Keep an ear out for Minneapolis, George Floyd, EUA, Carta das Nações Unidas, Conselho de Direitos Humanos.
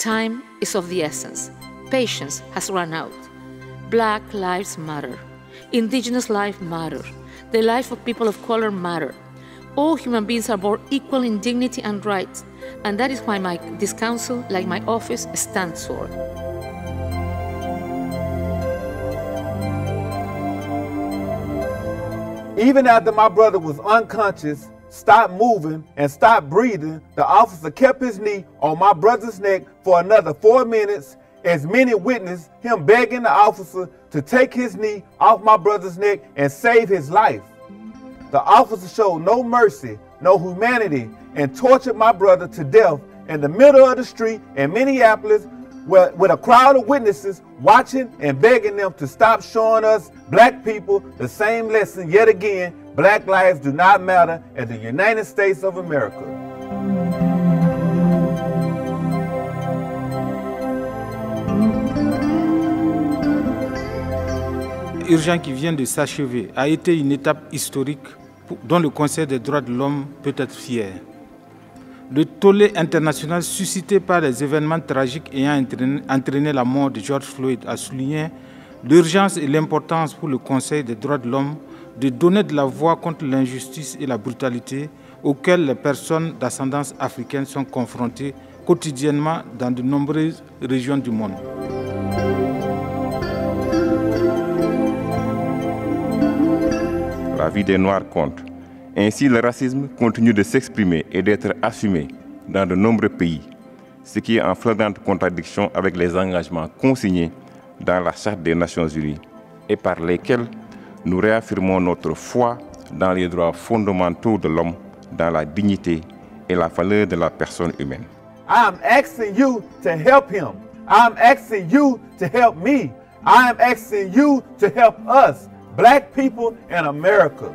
Time is of the essence. Patience has run out. Black lives matter. Indigenous life matters. The life of people of color matter. All human beings are born equal in dignity and rights, and that is why this council, like my office, stands for. Even after my brother was unconscious, stopped moving, and stopped breathing, the officer kept his knee on my brother's neck for another 4 minutes, as many witnessed him begging the officer to take his knee off my brother's neck and save his life. The officer showed no mercy, no humanity, and tortured my brother to death in the middle of the street in Minneapolis, with a crowd of witnesses watching and begging them to stop showing us black people the same lesson yet again. Black lives do not matter in the United States of America. L'urgence qui vient de s'achever a été une étape historique dont le Conseil des droits de l'homme peut être fier. Le tollé international suscité par les événements tragiques ayant entraîné la mort de George Floyd a souligné l'urgence et l'importance pour le Conseil des droits de l'homme de donner de la voix contre l'injustice et la brutalité auxquelles les personnes d'ascendance africaine sont confrontées quotidiennement dans de nombreuses régions du monde. La vie des Noirs compte. Ainsi, le racisme continue de s'exprimer et d'être assumé dans de nombreux pays, ce qui est en flagrante contradiction avec les engagements consignés dans la Charte des Nations Unies et par lesquels nous réaffirmons notre foi dans les droits fondamentaux de l'homme, dans la dignité et la valeur de la personne humaine. I'm asking you to help him. I'm asking you to help me. I'm asking you to help us, black people in America.